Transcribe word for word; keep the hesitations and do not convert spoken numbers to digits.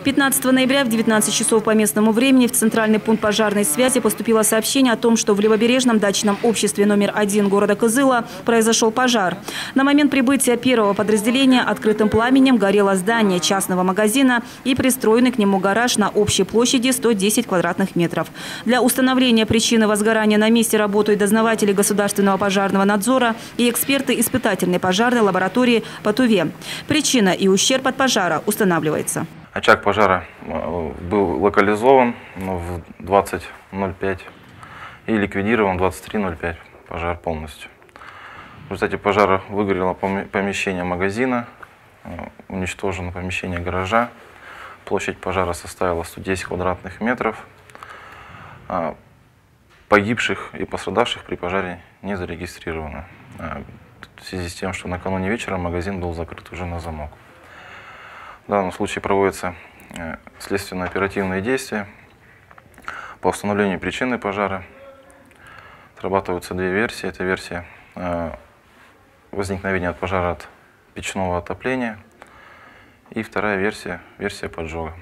пятнадцатого ноября в девятнадцать часов по местному времени в Центральный пункт пожарной связи поступило сообщение о том, что в Левобережном дачном обществе номер один города Кызыла произошел пожар. На момент прибытия первого подразделения открытым пламенем горело здание частного магазина и пристроенный к нему гараж на общей площади сто десять квадратных метров. Для установления причины возгорания на месте работают дознаватели Государственного пожарного надзора и эксперты Испытательной пожарной лаборатории по Туве. Причина и ущерб от пожара устанавливается. Очаг пожара был локализован в двадцать ноль пять и ликвидирован в двадцать три ноль пять пожар полностью. В результате пожара выгорело помещение магазина, уничтожено помещение гаража. Площадь пожара составила сто десять квадратных метров. Погибших и пострадавших при пожаре не зарегистрировано. В связи с тем, что накануне вечером магазин был закрыт уже на замок. В данном случае проводятся следственно-оперативные действия по установлению причины пожара. Отрабатываются две версии. Это версия возникновения от пожара от печного отопления и вторая версия – версия поджога.